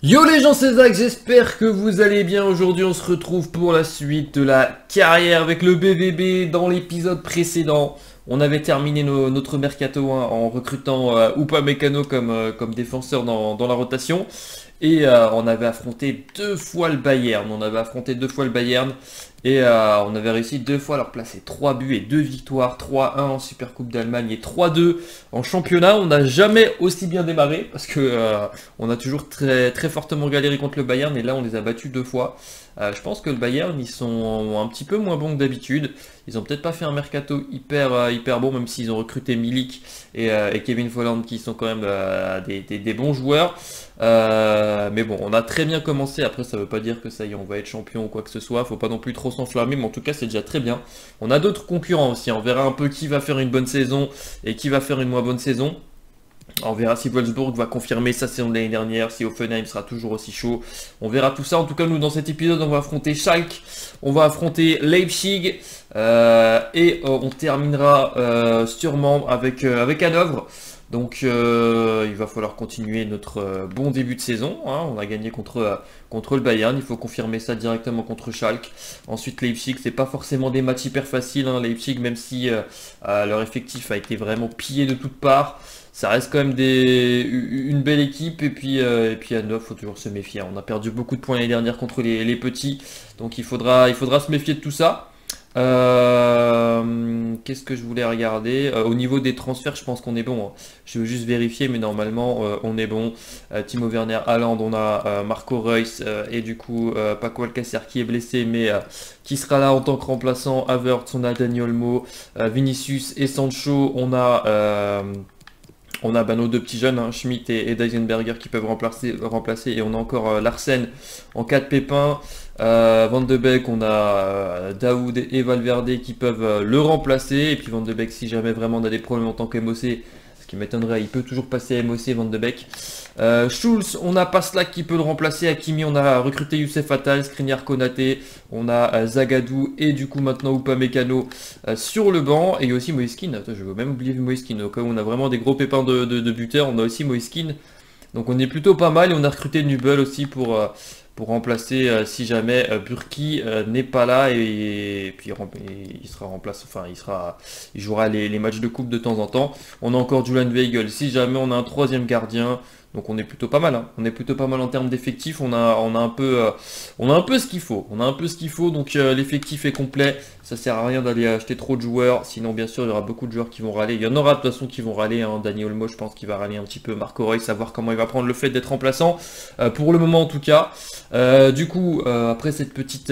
Yo les gens, c'est Zach, j'espère que vous allez bien. Aujourd'hui on se retrouve pour la suite de la carrière avec le BVB. Dans l'épisode précédent, on avait terminé notre mercato hein, en recrutant Upamecano comme défenseur dans la rotation. Et on avait affronté deux fois le Bayern. Et on avait réussi deux fois à leur placer 3 buts et 2 victoires, 3-1 en Supercoupe d'Allemagne et 3-2 en championnat. On n'a jamais aussi bien démarré parce que on a toujours très, très fortement galéré contre le Bayern et là on les a battus deux fois. Je pense que le Bayern, ils sont un petit peu moins bons que d'habitude. Ils n'ont peut-être pas fait un mercato hyper bon, même s'ils ont recruté Milik et Kevin Volland qui sont quand même des bons joueurs. Mais bon, on a très bien commencé. Après, ça ne veut pas dire que ça y est, on va être champion ou quoi que ce soit. Faut pas non plus trop s'enflammer, mais en tout cas c'est déjà très bien. On a d'autres concurrents aussi, on verra un peu qui va faire une bonne saison et qui va faire une moins bonne saison. On verra si Wolfsburg va confirmer sa saison de l'année dernière, si Hoffenheim sera toujours aussi chaud. On verra tout ça. En tout cas, nous, dans cet épisode, on va affronter Schalke, on va affronter Leipzig et on terminera sûrement avec Hanovre. Donc il va falloir continuer notre bon début de saison, hein. On a gagné contre le Bayern, il faut confirmer ça directement contre Schalke. Ensuite Leipzig, c'est pas forcément des matchs hyper faciles, hein. Leipzig, même si leur effectif a été vraiment pillé de toutes parts, ça reste quand même une belle équipe. Et puis Hanovre, faut toujours se méfier, hein. On a perdu beaucoup de points l'année dernière contre les petits, donc il faudra se méfier de tout ça. Qu'est-ce que je voulais regarder au niveau des transferts, je pense qu'on est bon, hein. Je veux juste vérifier, mais normalement on est bon. Timo Werner, Haaland, on a Marco Reus et du coup Paco Alcacer qui est blessé mais qui sera là en tant que remplaçant. Havertz, on a Daniel Olmo, Vinicius et Sancho. On a nos deux petits jeunes, hein, Schmidt et Dysenberger qui peuvent remplacer. Et on a encore Larsen en cas de pépin. Van de Beek, on a Daoud et Valverde qui peuvent le remplacer. Et puis Van de Beek, si jamais vraiment on a des problèmes en tant que MOC, ce qui m'étonnerait, il peut toujours passer à MOC, Van de Beek. Schulz, on a Paslak qui peut le remplacer. Hakimi, on a recruté Youssef Attal, Skriniar, Konaté, on a Zagadou et du coup maintenant Upamecano sur le banc. Et il y a aussi Moïskine. Attends, je vais même oublier Moïskine. Au cas où on a vraiment des gros pépins de buteurs, on a aussi Moïskine. Donc on est plutôt pas mal. Et on a recruté Nubel aussi pour remplacer si jamais Burki n'est pas là, et puis il sera remplacé, enfin il jouera les matchs de coupe de temps en temps. On a encore Julian Weigel si jamais on a un troisième gardien. Donc on est plutôt pas mal, hein. On est plutôt pas mal en termes d'effectifs, on a un peu ce qu'il faut. Donc l'effectif est complet. Ça sert à rien d'aller acheter trop de joueurs, sinon bien sûr il y aura beaucoup de joueurs qui vont râler. Il y en aura de toute façon qui vont râler, hein. Daniel Olmo, je pense qu'il va râler un petit peu. Marco Reus, savoir comment il va prendre le fait d'être remplaçant, pour le moment en tout cas. Du coup, après cette petite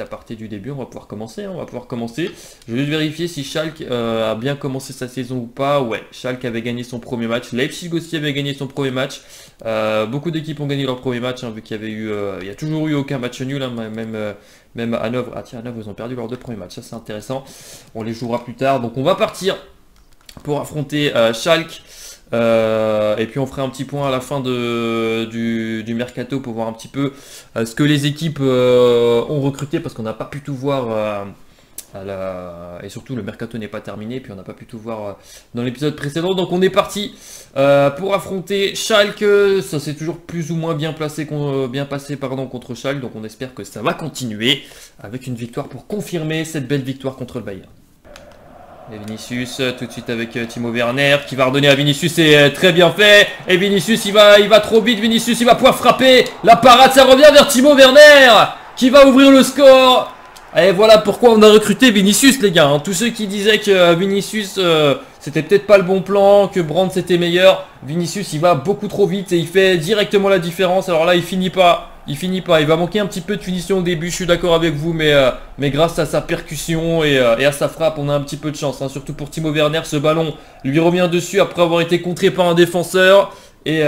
aparté du début, on va pouvoir commencer. Hein, on va pouvoir commencer. Je vais vérifier si Schalke a bien commencé sa saison ou pas. Ouais, Schalke avait gagné son premier match. Leipzig aussi avait gagné son premier match. Beaucoup d'équipes ont gagné leur premier match, hein, vu qu'il y avait eu, il y a toujours eu aucun match nul, hein, même à Hanovre. Ah tiens, à Hanovre, ils ont perdu leurs deux premiers matchs. Ça c'est intéressant. On les jouera plus tard. Donc on va partir pour affronter Schalke. Et puis on fera un petit point à la fin du mercato pour voir un petit peu ce que les équipes ont recruté, parce qu'on n'a pas pu tout voir et surtout le mercato n'est pas terminé et puis on n'a pas pu tout voir dans l'épisode précédent. Donc on est parti pour affronter Schalke. Ça s'est toujours plus ou moins bien passé contre Schalke, donc on espère que ça va continuer avec une victoire pour confirmer cette belle victoire contre le Bayern. Et Vinicius, tout de suite avec Timo Werner qui va redonner à Vinicius, c'est très bien fait. Et Vinicius, il va trop vite, Vinicius, il va pouvoir frapper. La parade, ça revient vers Timo Werner qui va ouvrir le score. Et voilà pourquoi on a recruté Vinicius, les gars, hein. Tous ceux qui disaient que Vinicius, c'était peut-être pas le bon plan, que Brandt c'était meilleur. Vinicius, il va beaucoup trop vite et il fait directement la différence. Alors là, il finit pas, il va manquer un petit peu de finition au début, je suis d'accord avec vous, mais grâce à sa percussion et à sa frappe, on a un petit peu de chance, hein. Surtout pour Timo Werner, ce ballon lui revient dessus après avoir été contré par un défenseur. Et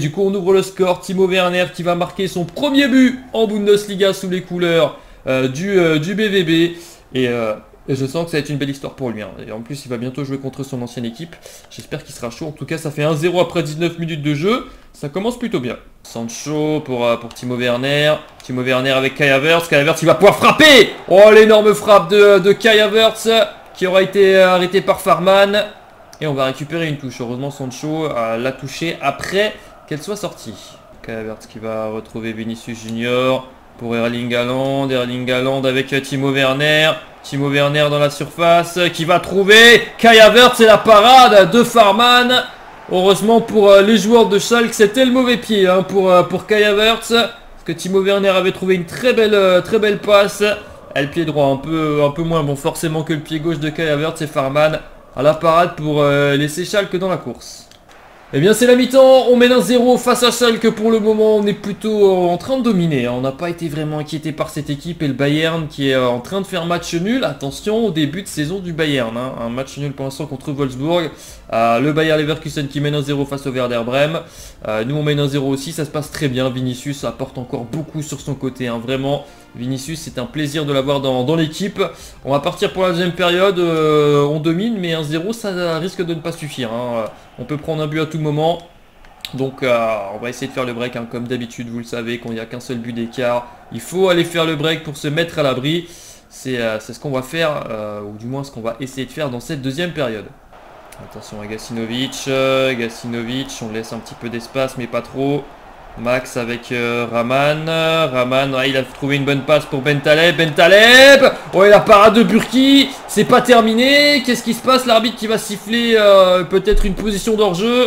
du coup, on ouvre le score. Timo Werner qui va marquer son premier but en Bundesliga sous les couleurs du BVB. Et je sens que ça va être une belle histoire pour lui, hein. Et en plus, il va bientôt jouer contre son ancienne équipe. J'espère qu'il sera chaud. En tout cas, ça fait 1-0 après 19 minutes de jeu. Ça commence plutôt bien. Sancho pour Timo Werner. Timo Werner avec Kai Havertz. Kai Havertz, il va pouvoir frapper. Oh, l'énorme frappe de Kai Havertz qui aura été arrêtée par Farman. Et on va récupérer une touche. Heureusement, Sancho l'a touché après qu'elle soit sortie. Havertz qui va retrouver Vinicius Junior pour Erling Haaland. Erling Haaland avec Timo Werner. Timo Werner dans la surface qui va trouver Kai Havertz. C'est la parade de Farman. Heureusement pour les joueurs de Schalke, c'était le mauvais pied hein, pour Kai Havertz. Parce que Timo Werner avait trouvé une très belle passe. Et le pied droit un peu moins bon forcément que le pied gauche de Kai Havertz. Et Farman à la parade pour laisser Schalke dans la course. Eh bien c'est la mi-temps, on mène 1-0 face à Schalke pour le moment, on est plutôt en train de dominer, on n'a pas été vraiment inquiété par cette équipe et le Bayern qui est en train de faire match nul, attention au début de saison du Bayern, hein. Un match nul pour l'instant contre Wolfsburg, le Bayern-Leverkusen qui mène 1-0 face au Werder Bremen, nous on mène 1-0 aussi, ça se passe très bien, Vinicius apporte encore beaucoup sur son côté, hein. Vraiment. Vinicius, c'est un plaisir de l'avoir dans l'équipe. On va partir pour la deuxième période. On domine, mais 1-0, ça risque de ne pas suffire. Hein. On peut prendre un but à tout moment. Donc, on va essayer de faire le break. Hein. Comme d'habitude, vous le savez, quand il n'y a qu'un seul but d'écart, il faut aller faire le break pour se mettre à l'abri. C'est ce qu'on va faire, ou du moins ce qu'on va essayer de faire dans cette deuxième période. Attention à Gacinovic. Gacinovic, on laisse un petit peu d'espace, mais pas trop. Max avec Rahman. Rahman, il a trouvé une bonne passe pour Bentaleb. Bentaleb, oh, et la parade de Burki. C'est pas terminé. Qu'est-ce qui se passe? L'arbitre qui va siffler peut-être une position d'hors-jeu.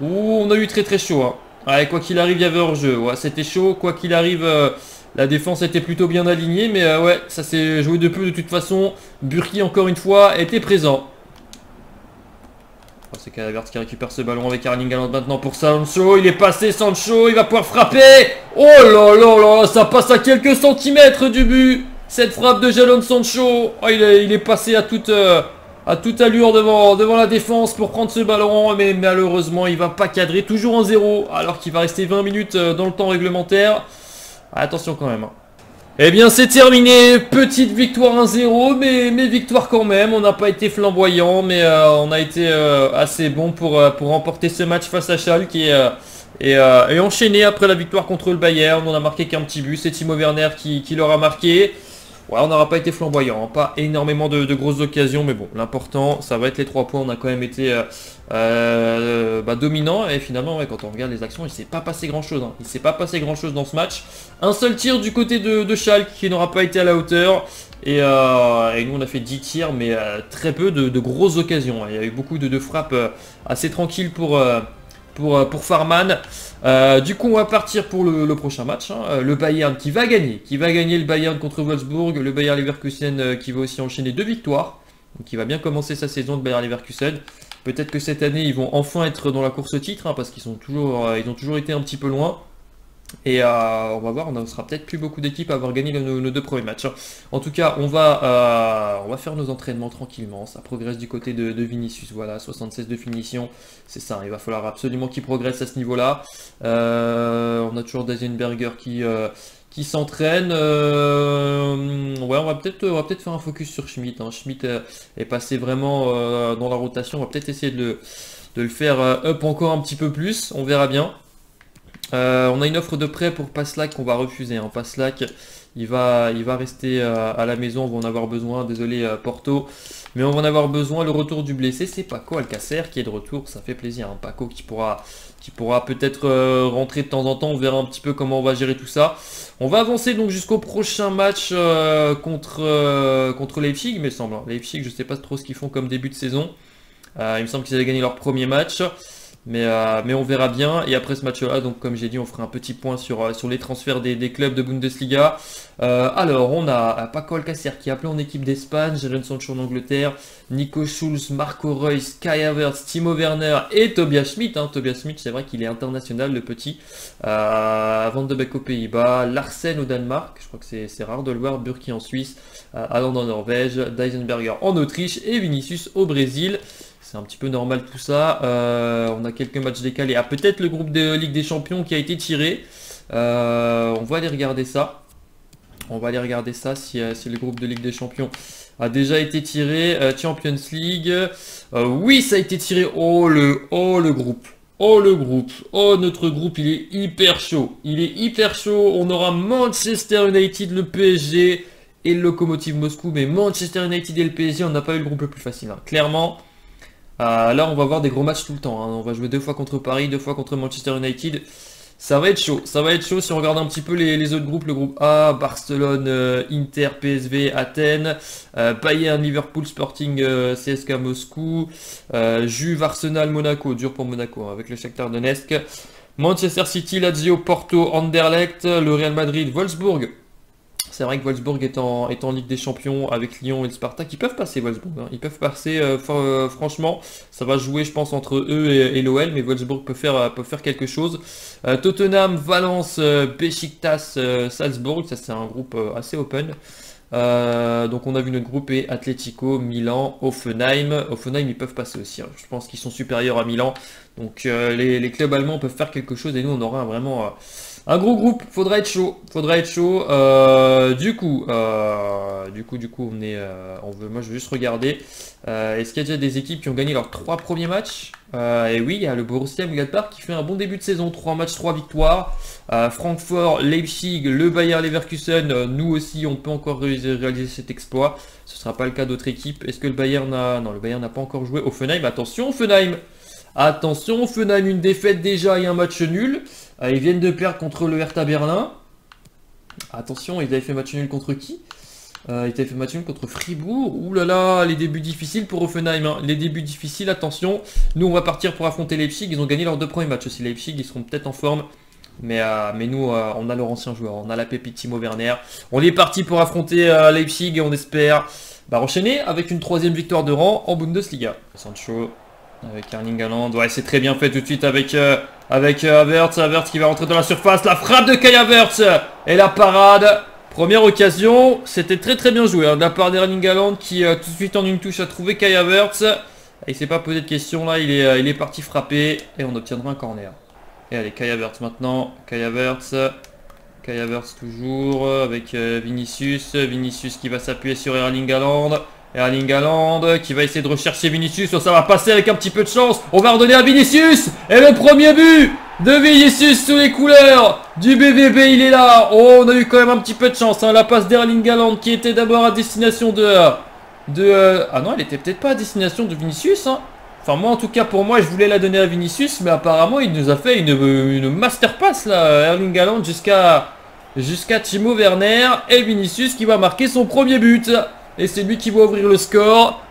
Ouh, on a eu très chaud. Hein. Ouais, quoi qu'il arrive, il y avait hors-jeu. Ouais, c'était chaud. Quoi qu'il arrive, la défense était plutôt bien alignée. Mais ouais, ça s'est joué de peu de toute façon. Burki, encore une fois, était présent. C'est Kai Havertz qui récupère ce ballon avec Erling Haaland maintenant pour Sancho. Il est passé, Sancho, il va pouvoir frapper. Oh là là là, ça passe à quelques centimètres du but. Cette frappe de Jadon Sancho. Oh, il est passé à toute allure devant la défense pour prendre ce ballon. Mais malheureusement, il va pas cadrer. Toujours en 0 alors qu'il va rester 20 minutes dans le temps réglementaire. Attention quand même. Eh bien c'est terminé, petite victoire 1-0, mais victoire quand même, on n'a pas été flamboyant, mais on a été assez bon pour remporter ce match face à Schalke et enchaîner après la victoire contre le Bayern. On a marqué qu'un petit but, c'est Timo Werner qui l'aura marqué. Ouais, on n'aura pas été flamboyant, hein, pas énormément de grosses occasions, mais bon, l'important ça va être les 3 points, on a quand même été dominant, et finalement ouais, quand on regarde les actions, il s'est pas passé grand chose, hein. Il s'est pas passé grand chose dans ce match, un seul tir du côté de Schalke qui n'aura pas été à la hauteur, et nous on a fait 10 tirs, mais très peu de grosses occasions, hein. Il y a eu beaucoup de frappes assez tranquilles pour Farman. Du coup on va partir pour le prochain match, hein. Le Bayern qui va gagner le Bayern contre Wolfsburg, le Bayern-Leverkusen qui va aussi enchaîner 2 victoires, donc il va bien commencer sa saison de Bayern-Leverkusen. Peut-être que cette année ils vont enfin être dans la course au titre, hein, parce qu'ils sont toujours, ils ont toujours été un petit peu loin. Et on va voir, on ne sera peut-être plus beaucoup d'équipes à avoir gagné nos 2 premiers matchs. En tout cas, on va faire nos entraînements tranquillement. Ça progresse du côté de Vinicius, voilà, 76 de finition. C'est ça, il va falloir absolument qu'il progresse à ce niveau-là. On a toujours Dysenberger qui s'entraîne. Ouais, on va peut-être faire un focus sur Schmidt, hein. Schmidt est passé vraiment dans la rotation. On va peut-être essayer de le faire up encore un petit peu plus. On verra bien. On a une offre de prêt pour Paslak qu'on va refuser, hein. Paslak il va rester à la maison, on va en avoir besoin, désolé Porto, mais on va en avoir besoin. Le retour du blessé, c'est Paco Alcacer qui est de retour, ça fait plaisir, hein. Paco qui pourra peut-être rentrer de temps en temps, on verra un petit peu comment on va gérer tout ça. On va avancer donc jusqu'au prochain match contre Leipzig, il me semble, hein. Leipzig, je sais pas trop ce qu'ils font comme début de saison, il me semble qu'ils avaient gagné leur premier match. Mais on verra bien, et après ce match-là, donc comme j'ai dit, on fera un petit point sur les transferts des clubs de Bundesliga. Alors on a Paco Alcacer qui est appelé en équipe d'Espagne, Jadon Sancho en Angleterre, Nico Schulz, Marco Reus, Kai Havertz, Timo Werner et Tobias Schmidt, hein. Tobias Schmidt, c'est vrai qu'il est international le petit, Van de Beek aux Pays-Bas, Larsen au Danemark, je crois que c'est rare de le voir, Burki en Suisse, Haaland en Norvège, Dysenberger en Autriche et Vinicius au Brésil. C'est un petit peu normal tout ça, on a quelques matchs décalés. Ah, peut-être le groupe de Ligue des Champions qui a été tiré, on va aller regarder ça. On va aller regarder ça si le groupe de Ligue des Champions a déjà été tiré. Champions League, oui ça a été tiré, oh notre groupe il est hyper chaud, on aura Manchester United, le PSG et le Lokomotiv Moscou, mais Manchester United et le PSG, on n'a pas eu le groupe le plus facile, hein. Clairement. Là, on va avoir des gros matchs tout le temps. Hein. On va jouer 2 fois contre Paris, 2 fois contre Manchester United. Ça va être chaud. Ça va être chaud si on regarde un petit peu les autres groupes. Le groupe A, Barcelone, Inter, PSV, Athènes, Bayern, Liverpool, Sporting, CSK Moscou, Juve, Arsenal, Monaco. Dur pour Monaco hein, avec le Shakhtar Donetsk. Manchester City, Lazio, Porto, Anderlecht, le Real Madrid, Wolfsburg. C'est vrai que Wolfsburg est en Ligue des Champions avec Lyon et le Spartak. Ils peuvent passer Wolfsburg. Hein. Ils peuvent passer, franchement, ça va jouer, je pense, entre eux et l'OL. Mais Wolfsburg peut faire quelque chose. Tottenham, Valence, Beşiktaş, Salzbourg. Ça, c'est un groupe assez open. Donc, on a vu notre groupe et Atlético, Milan, Hoffenheim. Hoffenheim, ils peuvent passer aussi. Hein. Je pense qu'ils sont supérieurs à Milan. Donc, les clubs allemands peuvent faire quelque chose. Et nous, on aura vraiment... un gros groupe, faudra être chaud, du coup, on est, moi je veux juste regarder, est-ce qu'il y a déjà des équipes qui ont gagné leurs 3 premiers matchs? Et oui, il y a le Borussia M-Gladbach qui fait un bon début de saison, 3 matchs, 3 victoires, Francfort, Leipzig, le Bayern-Leverkusen, nous aussi on peut encore réaliser cet exploit, ce ne sera pas le cas d'autres équipes. Est-ce que le Bayern a... Non, le Bayern n'a pas encore joué. Hoffenheim, attention Hoffenheim! Attention, Hoffenheim, une défaite déjà et un match nul. Ils viennent de perdre contre le Hertha Berlin. Attention, ils avaient fait match nul contre qui? Ils avaient fait match nul contre Fribourg. Ouh là là, les débuts difficiles pour Hoffenheim. Hein. Les débuts difficiles, attention. Nous, on va partir pour affronter Leipzig. Ils ont gagné leurs 2 premiers matchs aussi. Leipzig, ils seront peut-être en forme. Mais nous, on a leur ancien joueur. On a la pépite Timo Werner. On est parti pour affronter Leipzig et on espère enchaîner avec une 3e victoire de rang en Bundesliga. Sancho... avec Erling Haaland, ouais c'est très bien fait tout de suite avec Havertz, Havertz qui va rentrer dans la surface, la frappe de Kai Havertz et la parade, première occasion, c'était très bien joué hein, de la part d'Erling Haaland qui tout de suite en une touche a trouvé Kai Havertz, il s'est pas posé de question là, il est parti frapper et on obtiendra un corner. Et allez Kai Havertz maintenant, Kai Havertz toujours avec Vinicius qui va s'appuyer sur Erling Haaland. Erling Haaland qui va essayer de rechercher Vinicius. Ça va passer avec un petit peu de chance. On va redonner à Vinicius. Et le premier but de Vinicius sous les couleurs du BVB. Il est là. Oh, on a eu quand même un petit peu de chance. Hein. La passe d'Erling Haaland qui était d'abord à destination de ah non, elle était peut-être pas à destination de Vinicius. Hein. Enfin, moi, en tout cas, pour moi, je voulais la donner à Vinicius. Mais apparemment, il nous a fait une master pass, là. Erling Haaland jusqu'à Timo Werner. Et Vinicius qui va marquer son premier but. Et c'est lui qui va ouvrir le score.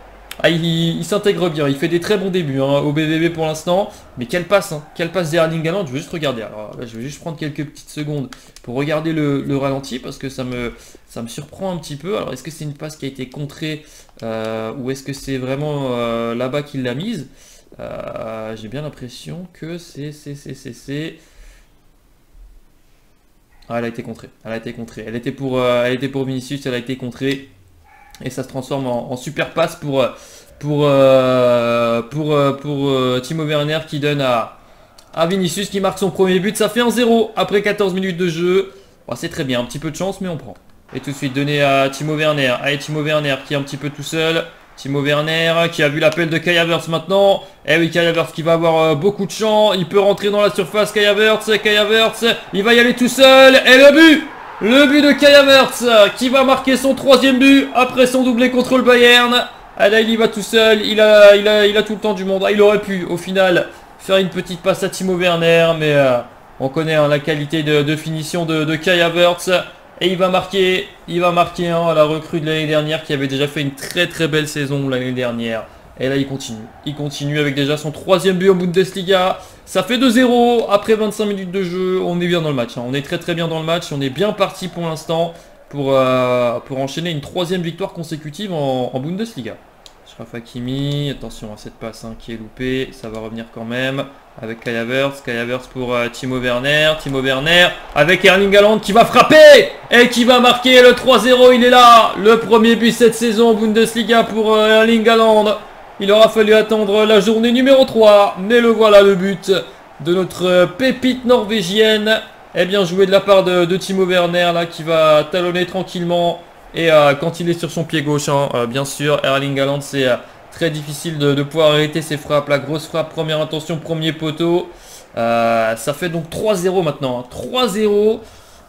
Ah, il s'intègre bien. Il fait des très bons débuts hein, au BVB pour l'instant. Mais quelle passe hein. Quelle passe d'Erling Haaland. Je vais juste regarder. Alors là, je vais juste prendre quelques petites secondes pour regarder le ralenti parce que ça me surprend un petit peu. Alors, est-ce que c'est une passe qui a été contrée ou est-ce que c'est vraiment là-bas qu'il l'a mise? J'ai bien l'impression que c'est... Ah, elle a été contrée. Elle était pour Vinicius. Elle a été contrée. Et ça se transforme en super passe pour Timo Werner qui donne à Vinicius qui marque son premier but. Ça fait 1-0 après 14 minutes de jeu. Bon, c'est très bien, un petit peu de chance mais on prend. Et tout de suite donné à Timo Werner. Allez Timo Werner qui est un petit peu tout seul. Timo Werner qui a vu l'appel de Kai Havertz maintenant. Eh oui, Kai Havertz qui va avoir beaucoup de champs. Il peut rentrer dans la surface. Kai Havertz, il va y aller tout seul. Et le but! Le but de Kai Havertz qui va marquer son 3e but après son doublé contre le Bayern. Ah là, il y va tout seul, il a tout le temps du monde. Ah, il aurait pu au final faire une petite passe à Timo Werner, mais on connaît hein, la qualité de finition de Kai Havertz. Et il va marquer hein, la recrue de l'année dernière qui avait déjà fait une très belle saison l'année dernière. Et là, il continue avec déjà son 3e but en Bundesliga. Ça fait 2-0 après 25 minutes de jeu. On est bien dans le match, hein. On est très bien dans le match. On est bien parti pour l'instant pour enchaîner une 3e victoire consécutive en Bundesliga. Achraf Hakimi, attention à cette passe hein, qui est loupée. Ça va revenir quand même avec Kai Havertz. Kai Havertz pour Timo Werner. Timo Werner avec Erling Haaland qui va frapper et qui va marquer le 3-0. Il est là, le premier but cette saison en Bundesliga pour Erling Haaland. Il aura fallu attendre la journée numéro 3, mais le voilà le but de notre pépite norvégienne. Et bien joué de la part de Timo Werner là qui va talonner tranquillement. Et quand il est sur son pied gauche, hein, bien sûr, Erling Haaland c'est très difficile de pouvoir arrêter ses frappes. La grosse frappe, première intention, premier poteau. Ça fait donc 3-0 maintenant, hein, 3-0.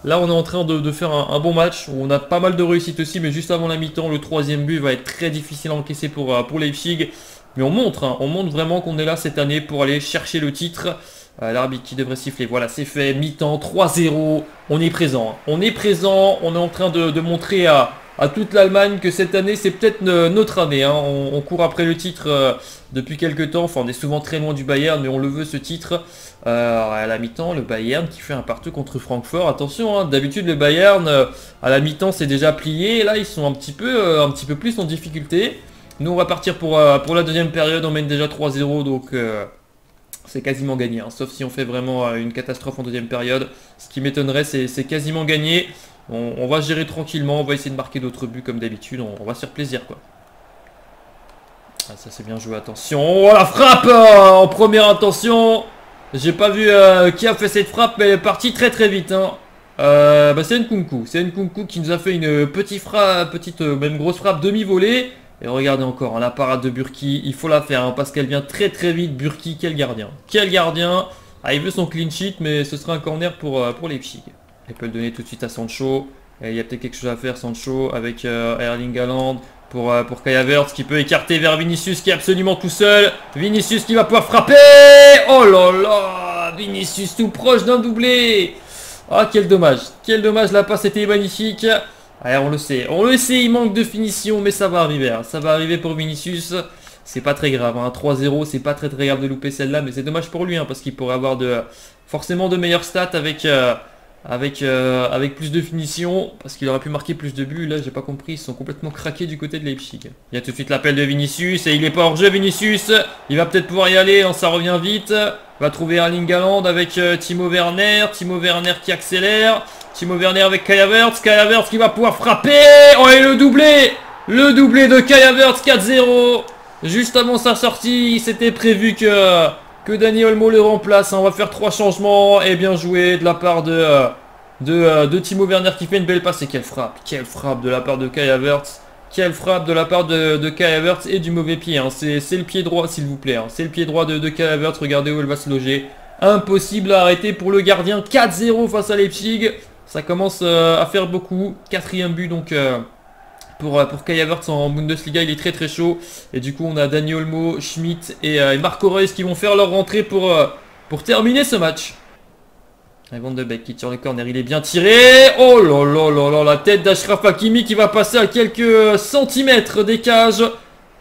Là, on est en train de faire un bon match. On a pas mal de réussite aussi, mais juste avant la mi-temps, le 3e but va être très difficile à encaisser pour Leipzig. Mais on montre vraiment qu'on est là cette année pour aller chercher le titre. L'arbitre qui devrait siffler, voilà c'est fait, mi-temps, 3-0, on est présent. On est présent, on est en train de montrer à toute l'Allemagne que cette année c'est peut-être notre année. Hein. On court après le titre depuis quelques temps, enfin on est souvent très loin du Bayern mais on le veut ce titre. À la mi-temps, le Bayern qui fait un partout contre Francfort, attention, hein, d'habitude le Bayern à la mi-temps c'est déjà plié, et là ils sont un petit peu plus en difficulté. Nous on va partir pour la deuxième période, on mène déjà 3-0 donc c'est quasiment gagné. Hein. Sauf si on fait vraiment une catastrophe en deuxième période. Ce qui m'étonnerait c'est quasiment gagné. On va gérer tranquillement, on va essayer de marquer d'autres buts comme d'habitude, on va se faire plaisir quoi. Ah, ça c'est bien joué, attention, oh la frappe en première intention. J'ai pas vu qui a fait cette frappe mais elle est partie très très vite. Hein. Bah, c'est Nkunku. C'est Nkunku qui nous a fait une petite frappe, même grosse frappe demi-volée. Et regardez encore, hein, la parade de Burki, il faut la faire hein, parce qu'elle vient très très vite. Burki, quel gardien. Quel gardien. Ah, il veut son clean sheet, mais ce sera un corner pour Leipzig. Il peut le donner tout de suite à Sancho. Et il y a peut-être quelque chose à faire, Sancho, avec Erling Haaland pour Havertz qui peut écarter vers Vinicius qui est absolument tout seul. Vinicius qui va pouvoir frapper. Oh là là, Vinicius tout proche d'un doublé. Ah, quel dommage. Quel dommage, la passe était magnifique. Allez, on le sait, il manque de finition, mais ça va arriver, hein. Ça va arriver pour Vinicius, c'est pas très grave, hein. 3-0, c'est pas très très grave de louper celle-là, mais c'est dommage pour lui, hein, parce qu'il pourrait avoir forcément de meilleures stats avec plus de finition, parce qu'il aurait pu marquer plus de buts, là j'ai pas compris, ils sont complètement craqués du côté de Leipzig. Il y a tout de suite l'appel de Vinicius, et il est pas hors jeu Vinicius, il va peut-être pouvoir y aller, hein, ça revient vite, va trouver Erling Haaland avec Timo Werner qui accélère, Timo Werner avec Havertz qui va pouvoir frapper. Oh et le doublé de Havertz, 4-0. Juste avant sa sortie, c'était prévu que Daniel Olmo le remplace. On va faire 3 changements et bien joué de la part de Timo Werner qui fait une belle passe et quelle frappe de la part de Havertz. Quelle frappe de la part de Havertz et du mauvais pied. Hein. C'est le pied droit s'il vous plaît. Hein. C'est le pied droit de Havertz. Regardez où elle va se loger. Impossible à arrêter pour le gardien. 4-0 face à Leipzig. Ça commence à faire beaucoup. 4e but donc pour Kai Havertz en Bundesliga. Il est très très chaud. Et du coup on a Daniel Olmo, Schmidt et Marco Reus qui vont faire leur rentrée pour terminer ce match. Et Van de Beek qui tire le corner. Il est bien tiré. Oh là là là là. La tête d'Ashraf Hakimi qui va passer à quelques centimètres des cages.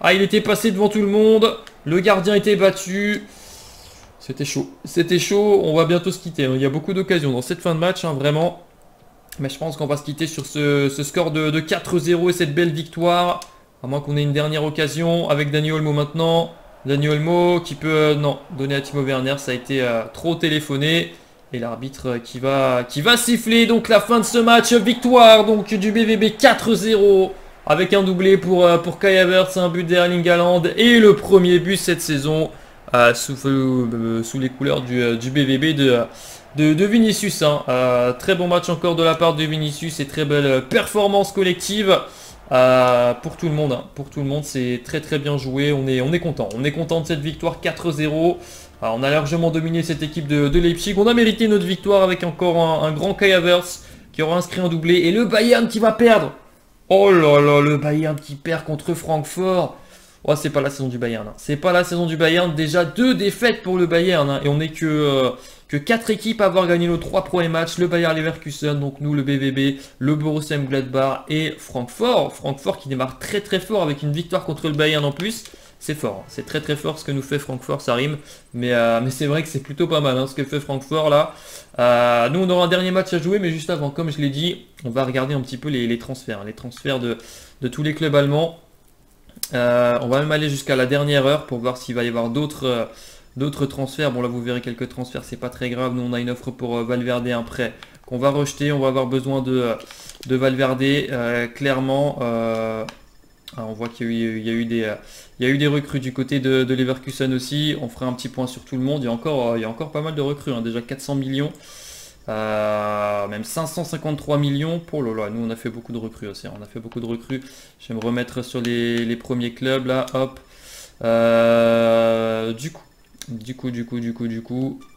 Ah il était passé devant tout le monde. Le gardien était battu. C'était chaud. On va bientôt se quitter. Il y a beaucoup d'occasions dans cette fin de match hein, vraiment. Mais je pense qu'on va se quitter sur ce score de 4-0 et cette belle victoire. À moins qu'on ait une dernière occasion avec Daniel Olmo maintenant. Daniel Olmo qui peut donner à Timo Werner. Ça a été trop téléphoné. Et l'arbitre qui va siffler donc la fin de ce match. Victoire donc du BVB 4-0 avec un doublé pour Kai Havertz, un but d'Erling Haaland et le premier but cette saison sous les couleurs du BVB de Vinicius. Hein. Très bon match encore de la part de Vinicius et très belle performance collective pour tout le monde. Hein. Pour tout le monde, c'est très très bien joué. On est content. On est content de cette victoire 4-0. On a largement dominé cette équipe de Leipzig. On a mérité notre victoire avec encore un grand Kai Havertz qui aura inscrit un doublé. Et le Bayern qui va perdre. Oh là là, le Bayern qui perd contre Francfort. Oh, c'est pas la saison du Bayern. Hein. C'est pas la saison du Bayern. Déjà 2 défaites pour le Bayern. Hein. Et on n'est que 4 équipes à avoir gagné nos 3 premiers matchs. Le Bayern-Leverkusen, donc nous, le BVB, le Borussia M-Gladbach et Francfort. Francfort qui démarre très très fort avec une victoire contre le Bayern en plus. C'est fort. Hein. C'est très très fort ce que nous fait Francfort. Ça rime. Mais c'est vrai que c'est plutôt pas mal hein, ce que fait Francfort là. Nous, on aura un dernier match à jouer. Mais juste avant, comme je l'ai dit, on va regarder un petit peu les transferts. Hein. Les transferts de tous les clubs allemands. On va même aller jusqu'à la dernière heure pour voir s'il va y avoir d'autres transferts. Bon là vous verrez quelques transferts, c'est pas très grave. Nous on a une offre pour Valverde, un prêt qu'on va rejeter. On va avoir besoin de Valverde clairement. On voit qu'il y a eu des recrues du côté de Leverkusen aussi. On fera un petit point sur tout le monde. Il y a encore pas mal de recrues, hein. Déjà 400 millions. Même 553 millions pour Lola. Nous on a fait beaucoup de recrues aussi. On a fait beaucoup de recrues. Je vais me remettre sur les premiers clubs là. Hop. Du coup.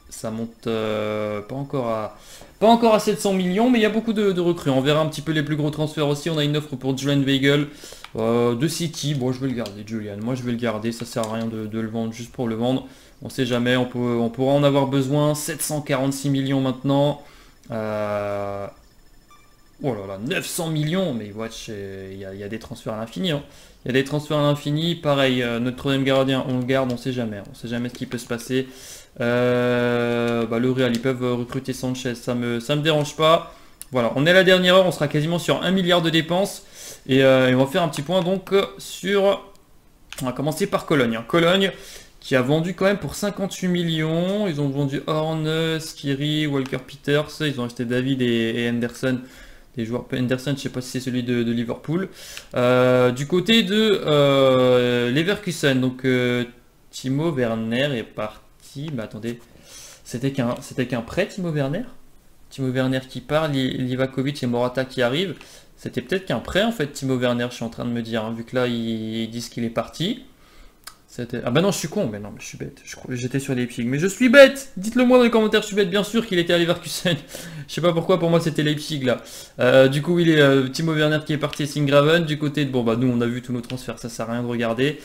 Ça monte pas encore à 700 millions, mais il y a beaucoup de recrues. On verra un petit peu les plus gros transferts aussi. On a une offre pour Julian Weigl de City. Bon, je vais le garder, Julian. Moi, je vais le garder. Ça sert à rien de le vendre juste pour le vendre. On sait jamais. On pourra en avoir besoin. 746 millions maintenant. Oh là là, 900 millions. Mais watch, il y a des transferts à l'infini. Hein. Il y a des transferts à l'infini. Pareil, notre troisième gardien, on le garde. On sait jamais. On sait jamais ce qui peut se passer. Le Real, ils peuvent recruter Sanchez, ça me dérange pas. Voilà, on est à la dernière heure, on sera quasiment sur 1 milliard de dépenses. Et on va faire un petit point donc sur... On va commencer par Cologne. Hein. Cologne qui a vendu quand même pour 58 millions. Ils ont vendu Horn, Skiri, Walker-Peters. Ils ont acheté David et Henderson. Des joueurs Henderson, je ne sais pas si c'est celui de Liverpool. Du côté de Leverkusen, donc Timo Werner est parti. Bah attendez, c'était qu'un prêt Timo Werner. Timo Werner qui part, Livakovic et Morata qui arrivent. C'était peut-être qu'un prêt en fait Timo Werner, je suis en train de me dire, hein, vu que là ils disent qu'il est parti. Ah bah non, je suis con, mais non, mais je suis bête. J'étais sur les Leipzig, mais je suis bête. Dites-le moi dans les commentaires, je suis bête, bien sûr qu'il était à Leverkusen. Je sais pas pourquoi, pour moi c'était Leipzig là. Du coup, il est Timo Werner qui est parti à Singraven. Du côté de, bon bah nous on a vu tous nos transferts, ça sert à rien de regarder.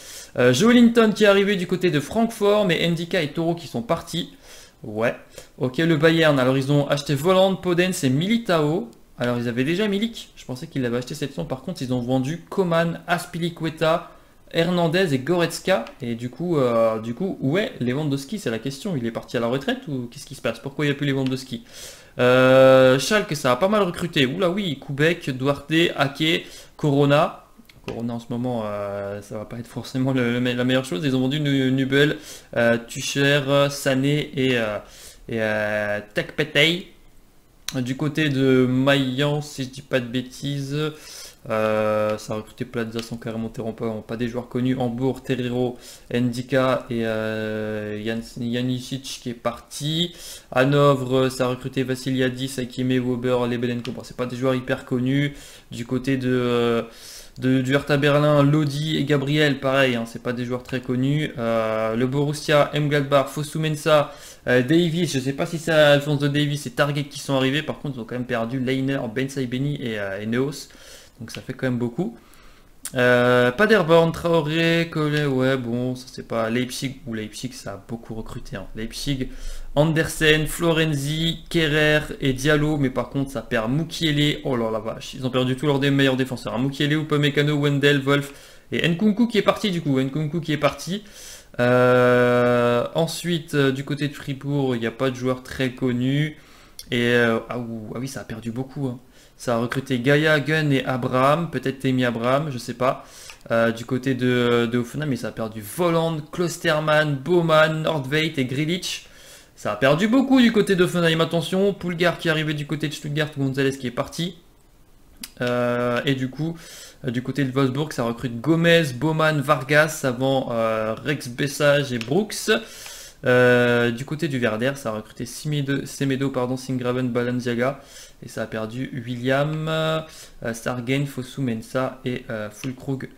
Joelinton qui est arrivé du côté de Francfort, mais Ndika et Toro qui sont partis. Ouais, ok, le Bayern, alors ils ont acheté Volland, Podence et Militao. Alors ils avaient déjà Milik, je pensais qu'ils l'avaient acheté cette saison. Par contre ils ont vendu Coman, Aspilicueta, Hernandez et Goretzka. Et du coup où est Lewandowski, c'est la question. Il est parti à la retraite ou qu'est-ce qui se passe? Pourquoi il n'y a plus Lewandowski? Schalke, ça a pas mal recruté. Oula oui, Koubek, Duarte, Ake, Corona. Corona en ce moment, ça va pas être forcément la meilleure chose. Ils ont vendu Nubel, Tuchère, Sané et Tekpetei. Du côté de Mayence, si je dis pas de bêtises, ça a recruté Plaza, sans carrément pas des joueurs connus. Hambourg, Terreiro, Ndika et Janicic qui est parti. Hanovre, ça a recruté Vassiliadis, Hakimi, Weber, Lebedenko. Bon, c'est pas des joueurs hyper connus. Du côté du Hertha Berlin, Lodi et Gabriel, pareil, hein, c'est pas des joueurs très connus. Le Borussia M-Gladbach, Fosu Mensah, Davis, je sais pas si c'est Alphonse de Davis et Target qui sont arrivés. Par contre ils ont quand même perdu Leiner, Bensai Beni et Neos. Donc ça fait quand même beaucoup. Paderborn, Traoré, Collet, ouais bon, ça c'est pas Leipzig. Ou Leipzig, ça a beaucoup recruté. Hein. Leipzig, Andersen, Florenzi, Kerrer et Diallo. Mais par contre, ça perd Mukiele. Oh là la vache, ils ont perdu tous leurs meilleurs défenseurs. Hein. Mukiele, Upamecano, Wendel, Wolf et Nkunku qui est parti du coup. Nkunku qui est parti. Ensuite, du côté de Fribourg, il n'y a pas de joueurs très connus. Et ah oui, ça a perdu beaucoup. Hein. Ça a recruté Gaia, Gunn et Abraham, peut-être Temi Abraham, je sais pas. Du côté de Hoffenheim, mais ça a perdu Volland, Klosterman, Bowman, Nordveit et Grilich. Ça a perdu beaucoup du côté de Hoffenheim, attention. Pulgar qui est arrivé du côté de Stuttgart, Gonzalez qui est parti. Et du côté de Wolfsburg, ça recrute Gomez, Bowman, Vargas, avant Rex Bessage et Brooks. Du côté du Werder, ça a recruté Semedo, Singraven, Balenciaga. Et ça a perdu William, Sargen, Fosu Mensah et Fulkrug.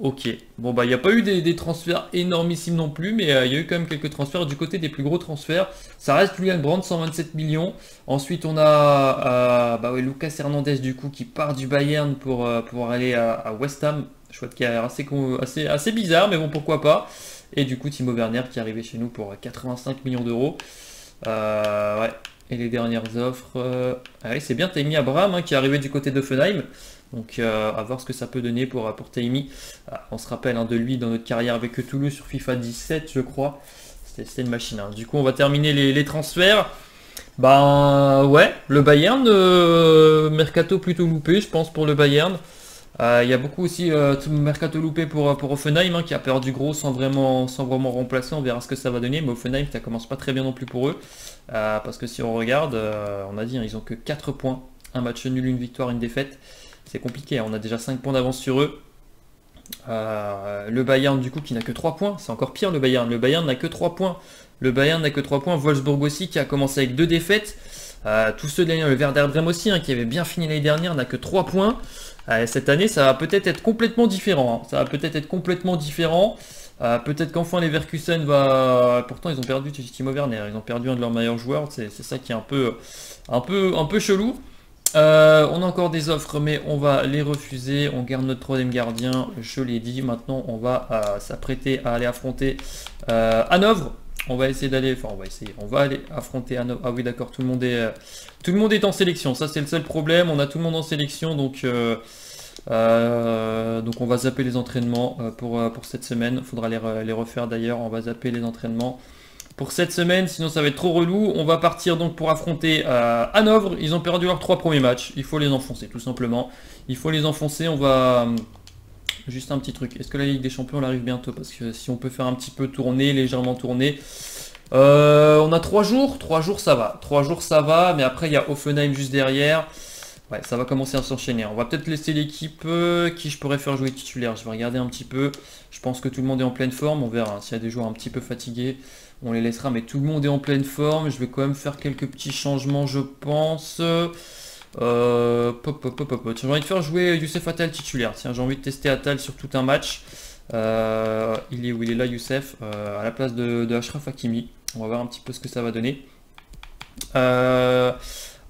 Ok, bon bah il n'y a pas eu des transferts énormissimes non plus, mais il y a eu quand même quelques transferts. Du côté des plus gros transferts, ça reste Julian Brandt, 127 millions. Ensuite on a Lucas Hernandez du coup qui part du Bayern pour aller à West Ham. Chouette carrière assez bizarre, mais bon pourquoi pas. Et du coup Timo Werner qui est arrivé chez nous pour 85 millions d'euros. Ouais. Et les dernières offres... Ah oui, c'est bien Tammy Abraham hein, qui est arrivé du côté d'Hoffenheim. Donc à voir ce que ça peut donner pour Tammy. On se rappelle hein, de lui dans notre carrière avec Toulouse sur FIFA 17 je crois. C'était une machine. Hein. Du coup on va terminer les transferts. Ben ouais, le Bayern, mercato plutôt loupé je pense pour le Bayern. Il y a beaucoup aussi mercato loupé pour Hoffenheim hein, qui a perdu gros sans vraiment remplacer. On verra ce que ça va donner, mais Hoffenheim ça commence pas très bien non plus pour eux, parce que si on regarde, on a dit hein, ils ont que 4 points, un match nul, une victoire, une défaite, c'est compliqué hein. On a déjà 5 points d'avance sur eux. Le Bayern du coup qui n'a que 3 points, c'est encore pire. Le Bayern n'a que 3 points. Wolfsburg aussi qui a commencé avec 2 défaites. Tous ceux de l'année, le Werder Bremen aussi hein, qui avait bien fini l'année dernière, n'a que 3 points. Cette année, ça va peut-être être complètement différent. Hein. Ça va peut-être être complètement différent. Peut-être qu'enfin les Leverkusen va... Pourtant ils ont perdu Timo Werner, ils ont perdu un de leurs meilleurs joueurs, c'est ça qui est un peu chelou. On a encore des offres mais on va les refuser, on garde notre troisième gardien, je l'ai dit. Maintenant on va s'apprêter à aller affronter Hanovre. On va essayer d'aller, enfin on va essayer, on va aller affronter Hanovre. Ah oui d'accord, tout le monde est en sélection, ça c'est le seul problème, on a tout le monde en sélection donc on va zapper les entraînements pour cette semaine. Faudra les refaire d'ailleurs, on va zapper les entraînements pour cette semaine, sinon ça va être trop relou. On va partir donc pour affronter Hanovre. Ils ont perdu leurs 3 premiers matchs, il faut les enfoncer tout simplement. Il faut les enfoncer, on va... Juste un petit truc, est-ce que la Ligue des Champions arrive bientôt? Parce que si on peut faire un petit peu tourner, légèrement tourner... on a 3 jours ça va. 3 jours ça va, mais après il y a Hoffenheim juste derrière. Ouais, ça va commencer à s'enchaîner. On va peut-être laisser l'équipe qui je pourrais faire jouer titulaire. Je vais regarder un petit peu. Je pense que tout le monde est en pleine forme. On verra. S'il y a des joueurs un petit peu fatigués, on les laissera. Mais tout le monde est en pleine forme. Je vais quand même faire quelques petits changements, je pense. J'ai envie de faire jouer Youssef Attal titulaire. Tiens, j'ai envie de tester Attal sur tout un match. Il est où? Il est là, Youssef. À la place de Achraf Hakimi. On va voir un petit peu ce que ça va donner.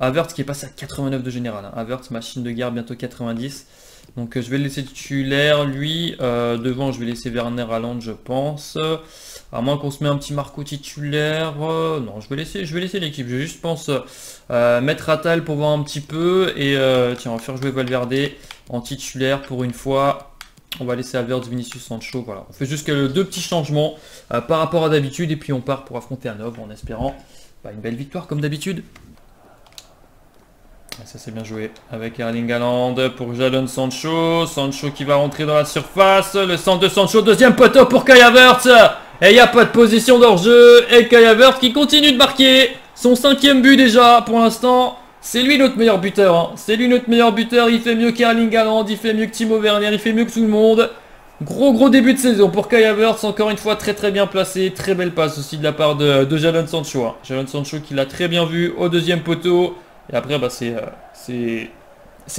Havertz qui est passé à 89 de général. Hein. Havertz, machine de guerre, bientôt 90. Donc je vais le laisser titulaire, lui. Devant, je vais laisser Werner, Haaland, je pense. À moins qu'on se mette un petit Marco titulaire. Non, je vais laisser l'équipe. Je juste pense mettre Attal pour voir un petit peu. Et tiens, on va faire jouer Valverde en titulaire pour une fois. On va laisser Havertz, Vinicius, Sancho. Voilà. On fait juste 2 petits changements par rapport à d'habitude. Et puis on part pour affronter Hanovre en espérant une belle victoire comme d'habitude. Ça c'est bien joué avec Erling Haaland pour Jadon Sancho. Sancho qui va rentrer dans la surface. Le centre de Sancho, deuxième poteau pour Kai Havertz. Et il n'y a pas de position d'hors-jeu. Et Kai Havertz qui continue de marquer son 5e but déjà pour l'instant. C'est lui notre meilleur buteur. Hein. C'est lui notre meilleur buteur. Il fait mieux qu'Erling Haaland. Il fait mieux que Timo Werner. Il fait mieux que tout le monde. Gros début de saison pour Kai Havertz. Encore une fois très bien placé. Très belle passe aussi de la part de Jadon Sancho. Hein. Jadon Sancho qui l'a très bien vu au deuxième poteau. Et après, c'est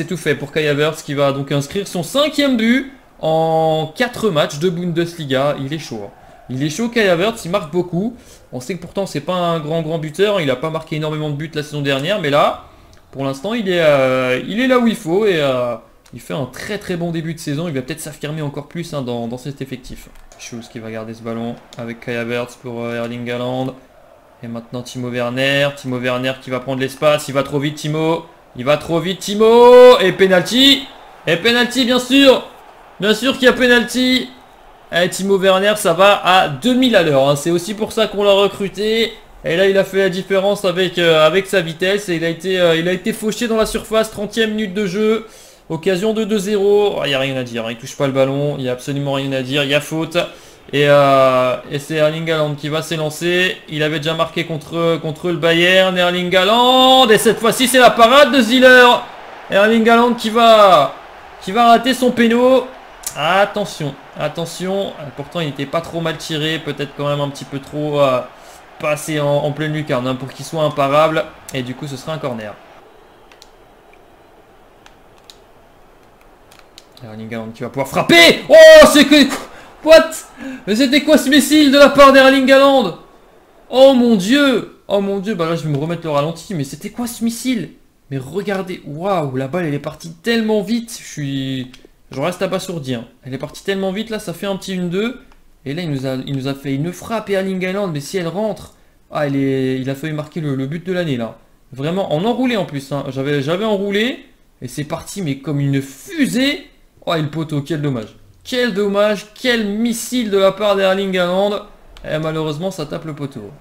tout fait pour Kai Havertz qui va donc inscrire son 5e but en 4 matchs de Bundesliga. Il est chaud. Hein. Il est chaud, Kai Havertz, il marque beaucoup. On sait que pourtant, c'est pas un grand buteur. Il n'a pas marqué énormément de buts la saison dernière. Mais là, pour l'instant, il est là où il faut. Et il fait un très bon début de saison. Il va peut-être s'affirmer encore plus hein, dans cet effectif. Chose qui va garder ce ballon avec Kai Havertz pour Erling Haaland. Et maintenant Timo Werner qui va prendre l'espace, il va trop vite Timo, et penalty, bien sûr qu'il y a penalty. Et Timo Werner ça va à 2000 à l'heure, hein. C'est aussi pour ça qu'on l'a recruté, et là il a fait la différence avec sa vitesse, et il a été fauché dans la surface, 30e minute de jeu, occasion de 2-0, il n'y a rien à dire, il touche pas le ballon, il n'y a absolument rien à dire, il y a faute. Et c'est Erling Haaland qui va s'élancer. Il avait déjà marqué contre le Bayern. Erling Haaland. Et cette fois-ci, c'est la parade de Ziller. Erling Haaland qui va rater son péno. Attention. Pourtant, il n'était pas trop mal tiré. Peut-être quand même un petit peu trop passé en pleine lucarne hein, pour qu'il soit imparable. Et du coup, ce sera un corner. Erling Haaland qui va pouvoir frapper. Oh, c'est que... What? Mais c'était quoi ce missile de la part d'Erling Haaland? Oh mon dieu, bah là je vais me remettre le ralenti, mais c'était quoi ce missile? Mais regardez, waouh, la balle elle est partie tellement vite, je reste abasourdi, hein. Elle est partie tellement vite, là ça fait un petit 1-2, et là il nous a fait une frappe Erling Haaland, mais si elle rentre, ah il a failli marquer le but de l'année là, vraiment en enroulé en plus, hein. J'avais enroulé, et c'est parti mais comme une fusée, oh et le poteau, quel dommage. Quel dommage, quel missile de la part d'Erling Haaland. Et malheureusement, ça tape le poteau.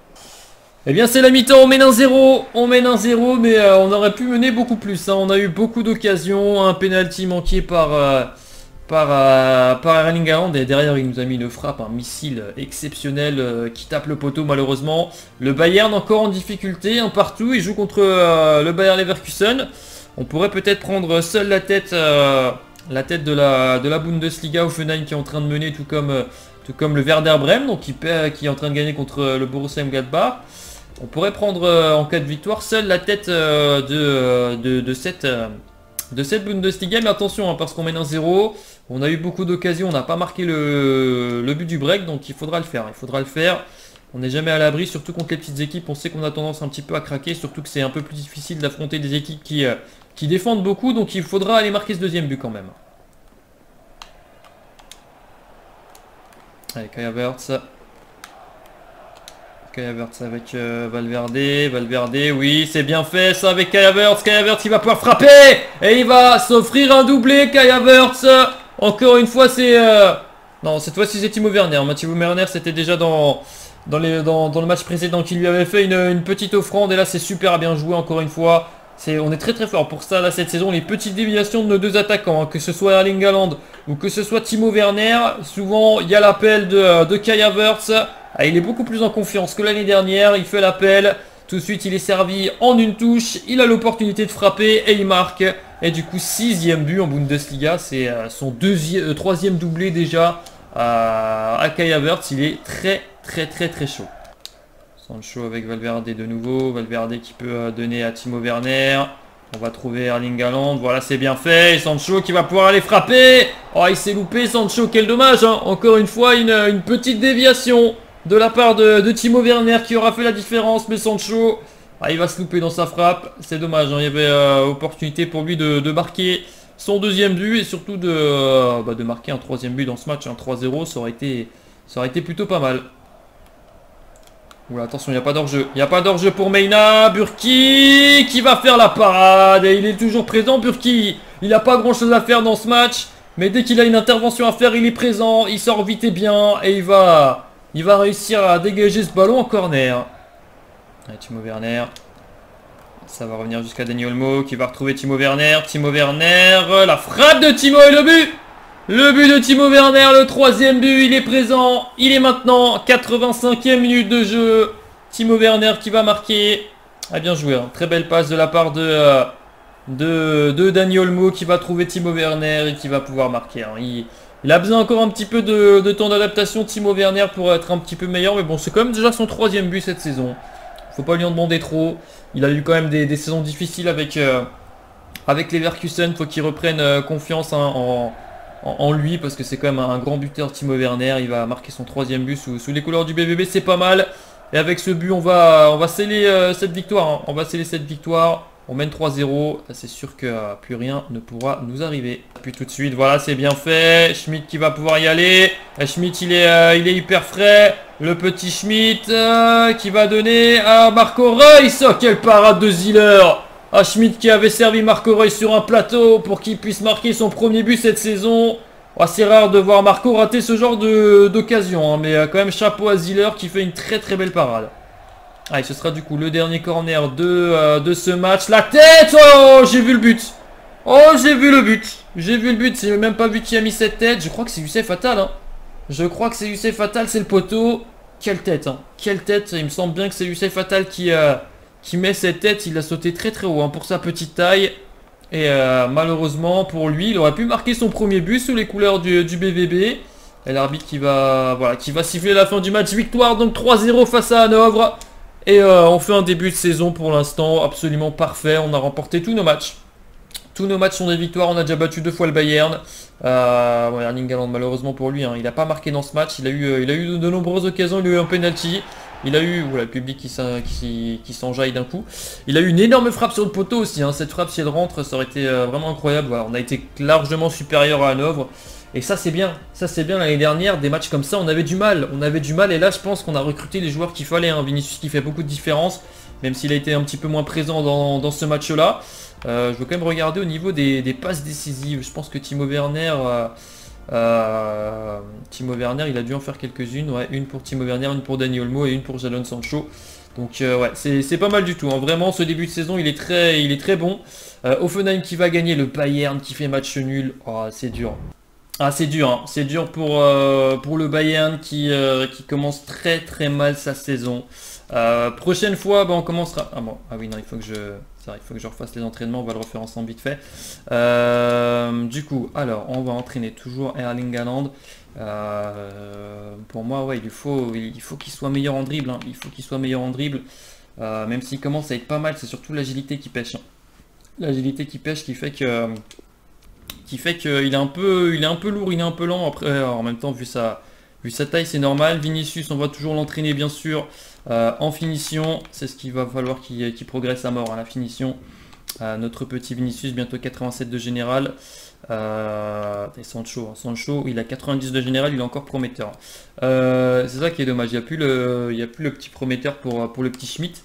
Eh bien, c'est la mi-temps, on mène 1-0, mais on aurait pu mener beaucoup plus. Hein. On a eu beaucoup d'occasions, un penalty manqué par Erling Haaland. Et derrière, il nous a mis une frappe, un missile exceptionnel qui tape le poteau, malheureusement. Le Bayern encore en difficulté, 1 partout. Il joue contre le Bayern-Leverkusen. On pourrait peut-être prendre seul la tête de la Bundesliga, Hoffenheim qui est en train de mener tout comme le Werder Bremen, donc qui est en train de gagner contre le Borussia M-Gladbach. On pourrait prendre en cas de victoire seule la tête de cette de cette Bundesliga. Mais attention, hein, parce qu'on mène 1-0, on a eu beaucoup d'occasions, on n'a pas marqué le but du break, donc il faudra le faire. Il faudra le faire. On n'est jamais à l'abri, surtout contre les petites équipes. On sait qu'on a tendance un petit peu à craquer, surtout que c'est un peu plus difficile d'affronter des équipes qui défendent beaucoup. Donc il faudra aller marquer ce deuxième but quand même. Allez, Havertz avec Valverde, oui, c'est bien fait ça avec Havertz, il va pouvoir frapper et il va s'offrir un doublé. Havertz, encore une fois, c'est non, cette fois-ci c'est Timo Werner. Timo Werner, c'était déjà dans le match précédent qui lui avait fait une petite offrande, et là c'est super bien joué encore une fois. On est très très fort pour ça là cette saison, les petites déviations de nos deux attaquants, hein, que ce soit Erling Haaland ou que ce soit Timo Werner, souvent il y a l'appel de Kai Havertz. Ah, il est beaucoup plus en confiance que l'année dernière, il fait l'appel, tout de suite il est servi en une touche, il a l'opportunité de frapper et il marque. Et du coup 6e but en Bundesliga, c'est son troisième doublé déjà à Kai Havertz, il est très très très très chaud. Sancho avec Valverde de nouveau, Valverde qui peut donner à Timo Werner, on va trouver Erling Haaland, voilà c'est bien fait, et Sancho qui va pouvoir aller frapper. Oh, il s'est loupé Sancho, quel dommage, hein. Encore une fois une petite déviation de la part de Timo Werner qui aura fait la différence, mais Sancho, ah, il va se louper dans sa frappe, c'est dommage, hein. Il y avait opportunité pour lui de marquer son deuxième but et surtout de marquer un troisième but dans ce match, hein. 3-0, ça aurait été plutôt pas mal. Oula, attention, il n'y a pas d'hors-jeu. Il n'y a pas d'hors-jeu pour Meina. Burki qui va faire la parade. Et il est toujours présent, Burki. Il n'a pas grand-chose à faire dans ce match. Mais dès qu'il a une intervention à faire, il est présent. Il sort vite et bien. Et il va réussir à dégager ce ballon en corner. Allez, Timo Werner. Ça va revenir jusqu'à Daniel Olmo qui va retrouver Timo Werner. Timo Werner. La frappe de Timo et le but. Le but de Timo Werner, le troisième but, il est présent, il est maintenant 85e minute de jeu. Timo Werner qui va marquer. Ah, bien joué, hein. Très belle passe de la part de Daniel Olmo qui va trouver Timo Werner et qui va pouvoir marquer. Hein. Il a besoin encore un petit peu de temps d'adaptation, Timo Werner, pour être un petit peu meilleur. Mais bon, c'est quand même déjà son troisième but cette saison. Faut pas lui en demander trop. Il a eu quand même des saisons difficiles avec Leverkusen. Faut qu'il reprenne confiance, hein, en lui, parce que c'est quand même un grand buteur Timo Werner. Il va marquer son troisième but sous les couleurs du BVB, c'est pas mal. Et avec ce but on va sceller cette victoire, hein. On va sceller cette victoire, on mène 3-0, c'est sûr que plus rien ne pourra nous arriver. Puis tout de suite, voilà, c'est bien fait, Schmidt qui va pouvoir y aller. Et Schmidt, il est hyper frais, le petit Schmidt qui va donner à Marco Reus. Oh, quelle parade de Ziller. Ah, Schmidt qui avait servi Marco Reus sur un plateau pour qu'il puisse marquer son premier but cette saison. Ah, c'est rare de voir Marco rater ce genre d'occasion, hein, mais quand même chapeau à Ziller qui fait une très très belle parade. Ah, et ce sera du coup le dernier corner de ce match. La tête. Oh, j'ai vu le but. Oh, j'ai vu le but. J'ai vu le but, j'ai même pas vu qui a mis cette tête. Je crois que c'est Youssef Attal, hein. Je crois que c'est Youssef Attal, c'est le poteau. Quelle tête, hein. Quelle tête. Il me semble bien que c'est Youssef Attal qui met cette tête. Il a sauté très très haut, hein, pour sa petite taille. Et malheureusement pour lui, il aurait pu marquer son premier but sous les couleurs du BVB. Et l'arbitre qui va siffler la fin du match. Victoire donc 3-0 face à Hanovre. Et on fait un début de saison pour l'instant absolument parfait. On a remporté tous nos matchs. Tous nos matchs sont des victoires. On a déjà battu 2 fois le Bayern. Bon, Erling Haaland, malheureusement pour lui, hein, il n'a pas marqué dans ce match. Il a eu de nombreuses occasions. Il a eu un penalty. Il a eu, voilà, le public qui s'enjaille d'un coup. Il a eu une énorme frappe sur le poteau aussi, hein. Cette frappe, si elle rentre, ça aurait été vraiment incroyable. Voilà, on a été largement supérieur à Hanovre. Et ça, c'est bien. Ça, c'est bien. L'année dernière, des matchs comme ça, on avait du mal. On avait du mal. Et là, je pense qu'on a recruté les joueurs qu'il fallait, hein. Vinicius qui fait beaucoup de différence, même s'il a été un petit peu moins présent dans ce match-là. Je veux quand même regarder au niveau des passes décisives. Je pense que Timo Werner, il a dû en faire quelques-unes, ouais, une pour Timo Werner, une pour Dani Olmo et une pour Jadon Sancho. Donc ouais, c'est pas mal du tout, hein. Vraiment, ce début de saison, il est très bon. Hoffenheim qui va gagner, le Bayern qui fait match nul. Oh, c'est dur. Ah, c'est dur, hein. C'est dur pour le Bayern qui commence très très mal sa saison. Prochaine fois, on commencera. Ah bon, ah oui, non, il faut que je refasse les entraînements, on va le refaire ensemble vite fait. Du coup, alors, on va entraîner toujours Erling Haaland. Pour moi, ouais, il faut qu'il soit meilleur en dribble, hein. Il faut qu'il soit meilleur en dribble. Même s'il commence à être pas mal, c'est surtout l'agilité qui pêche, hein. L'agilité qui pêche qui fait que... Il est un peu lourd, il est un peu lent. Après, alors, en même temps, vu sa taille, c'est normal. Vinicius, on va toujours l'entraîner, bien sûr, en finition. C'est ce qu'il va falloir qu'il progresse à mort, hein, la finition. Notre petit Vinicius, bientôt 87 de général. Et Sancho, il a 90 de général, il est encore prometteur. C'est ça qui est dommage, il n'y a plus le petit prometteur pour le petit Schmidt.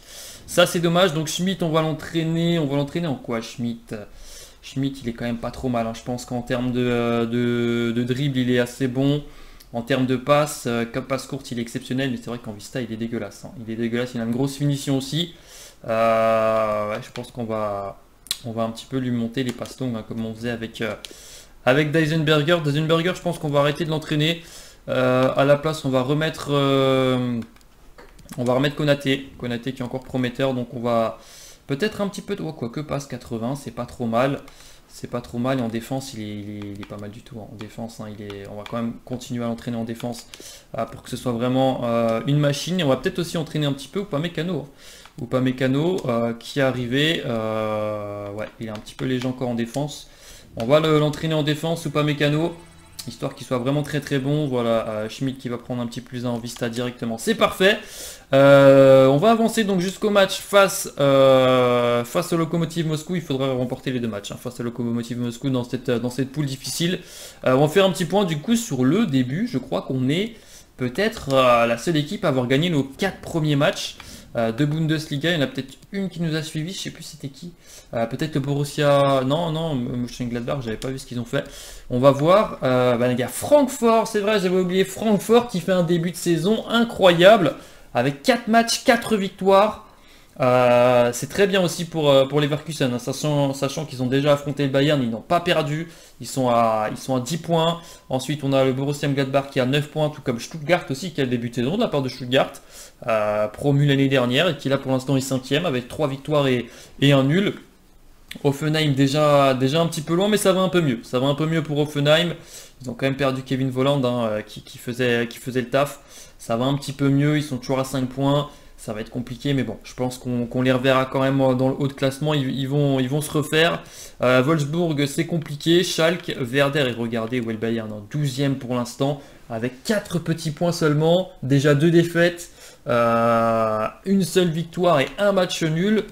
Ça, c'est dommage. Donc Schmidt, on va l'entraîner en quoi, Schmidt? Schmidt, il est quand même pas trop mal, hein. Je pense qu'en termes de dribble, il est assez bon. En termes de passe, comme passe courte, il est exceptionnel. Mais c'est vrai qu'en vista, il est dégueulasse, hein. Il est dégueulasse, il a une grosse finition aussi. Ouais, je pense qu'on va un petit peu lui monter les passes longues, hein, comme on faisait avec Dysenberger. Dysenberger, je pense qu'on va arrêter de l'entraîner. À la place, on va remettre Konaté. Konaté qui est encore prometteur, donc on va... Peut-être un petit peu de... Oh, quoi que passe 80, c'est pas trop mal. C'est pas trop mal. Et en défense, il est pas mal du tout. Hein. En défense, hein, on va quand même continuer à l'entraîner en défense pour que ce soit vraiment une machine. Et on va peut-être aussi entraîner un petit peu Upamecano. Upamecano qui est arrivé. Ouais, il est un petit peu léger encore en défense. On va l'entraîner en défense, Upamecano, histoire qu'il soit vraiment très très bon. Voilà, Schmidt qui va prendre un petit plus 1 en vista directement. C'est parfait. On va avancer donc jusqu'au match face au Lokomotiv Moscou. Il faudra remporter les deux matchs, hein, face au Lokomotiv Moscou dans cette poule difficile. On va faire un petit point du coup sur le début. Je crois qu'on est peut-être la seule équipe à avoir gagné nos 4 premiers matchs de Bundesliga. Il y en a peut-être une qui nous a suivi, je sais plus c'était qui, peut-être le Borussia, non, Mönchengladbach, j'avais pas vu ce qu'ils ont fait. On va voir, les gars, Francfort, c'est vrai, j'avais oublié Francfort qui fait un début de saison incroyable, avec 4 matchs, 4 victoires, c'est très bien aussi pour les Leverkusen, hein, sachant qu'ils ont déjà affronté le Bayern, ils n'ont pas perdu, ils sont à 10 points. Ensuite on a le Borussia M-Gladbach qui a 9 points, tout comme Stuttgart aussi qui a le début de saison de la part de Stuttgart, promu l'année dernière et qui là pour l'instant est 5ème avec 3 victoires et un nul. Hoffenheim déjà un petit peu loin, mais ça va un peu mieux pour Hoffenheim. Ils ont quand même perdu Kevin Volland, hein, qui faisait le taf. Ça va un petit peu mieux, ils sont toujours à 5 points, ça va être compliqué, mais bon, je pense qu'on les reverra quand même dans le haut de classement, ils vont se refaire. Wolfsburg, c'est compliqué, Schalke, Werder, et regardez où est le Bayern, hein, 12ème pour l'instant, avec 4 petits points seulement, déjà 2 défaites, une seule victoire et un match nul.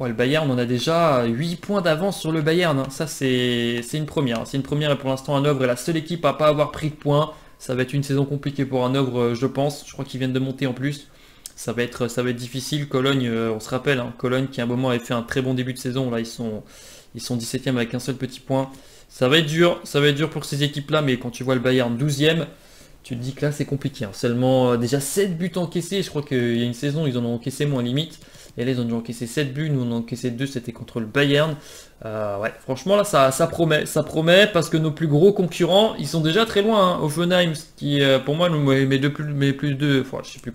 Ouais, le Bayern, on a déjà 8 points d'avance sur le Bayern, hein. Ça c'est une première, hein. C'est une première, et pour l'instant Hanovre est la seule équipe à ne pas avoir pris de points. Ça va être une saison compliquée pour Hanovre, je pense. Je crois qu'ils viennent de monter en plus. Ça va être difficile. Cologne, on se rappelle, hein, Cologne qui à un moment avait fait un très bon début de saison. Là, ils sont 17e avec un seul petit point. Ça va être dur pour ces équipes-là. Mais quand tu vois le Bayern 12e, tu te dis que là, c'est compliqué, hein. Seulement déjà 7 buts encaissés. Je crois qu'il y a une saison, ils en ont encaissé moins limite. Et là, ils ont dû encaisser 7 buts. Nous, on en a encaissé 2, c'était contre le Bayern. Ouais, franchement, là, ça promet parce que nos plus gros concurrents, ils sont déjà très loin. Hein. Hoffenheim, qui pour moi, mes plus deux, enfin, je sais plus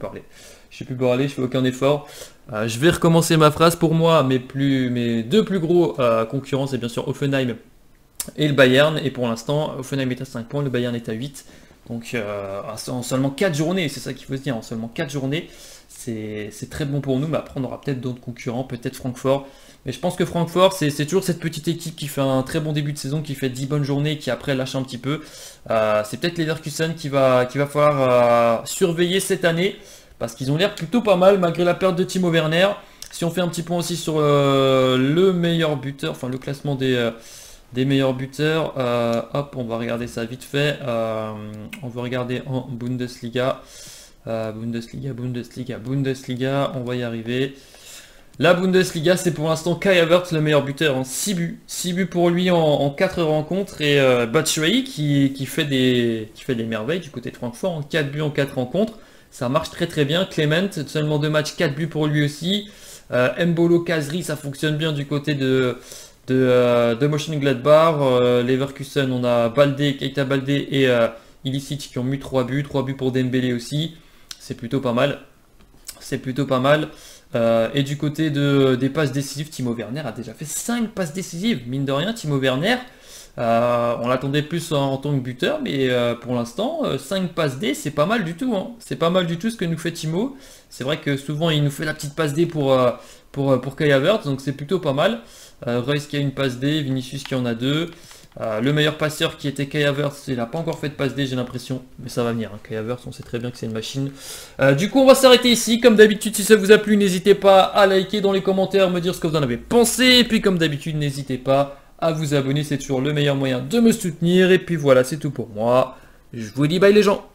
parler, je fais aucun effort. Je vais recommencer ma phrase. Pour moi, mes deux plus gros concurrents, c'est bien sûr Hoffenheim et le Bayern. Et pour l'instant, Hoffenheim est à 5 points, le Bayern est à 8. Donc, en seulement 4 journées, c'est ça qu'il faut se dire, en seulement 4 journées, c'est très bon pour nous. Mais après, on aura peut-être d'autres concurrents, peut-être Francfort. Mais je pense que Francfort, c'est toujours cette petite équipe qui fait un très bon début de saison, qui fait 10 bonnes journées, qui après lâche un petit peu. C'est peut-être Leverkusen qu'il va falloir surveiller cette année, parce qu'ils ont l'air plutôt pas mal malgré la perte de Timo Werner. Si on fait un petit point aussi sur le meilleur buteur, enfin le classement des meilleurs buteurs, hop, on va regarder ça vite fait. On va regarder en Bundesliga. Bundesliga, on va y arriver. La Bundesliga, c'est pour l'instant Kai Havertz le meilleur buteur, hein. 6 buts. 6 buts pour lui en 4 rencontres. Et Batshuayi qui fait des merveilles du côté de Francfort, en 4 buts en 4 rencontres. Ça marche très très bien. Clement, seulement 2 matchs, 4 buts pour lui aussi. Mbolo Kazri, ça fonctionne bien du côté de Mönchengladbach. Leverkusen, on a Balde, Keita Balde et Ilicic qui ont mis 3 buts. 3 buts pour Dembélé aussi. C'est plutôt pas mal. Et du côté des passes décisives, Timo Werner a déjà fait 5 passes décisives. Mine de rien, Timo Werner, On l'attendait plus en tant que buteur, mais pour l'instant, 5 passes D, c'est pas mal du tout. Hein. C'est pas mal du tout ce que nous fait Timo. C'est vrai que souvent, il nous fait la petite passe D pour Kai Havertz, donc c'est plutôt pas mal. Reus qui a une passe D, Vinicius qui en a 2. Le meilleur passeur qui était Kai Havertz, il n'a pas encore fait de passe D, j'ai l'impression, mais ça va venir. Hein. Kai Havertz, on sait très bien que c'est une machine. Du coup, on va s'arrêter ici. Comme d'habitude, si ça vous a plu, n'hésitez pas à liker dans les commentaires, me dire ce que vous en avez pensé. Et puis, comme d'habitude, n'hésitez pas à vous abonner, c'est toujours le meilleur moyen de me soutenir. Et puis voilà, c'est tout pour moi. Je vous dis bye les gens.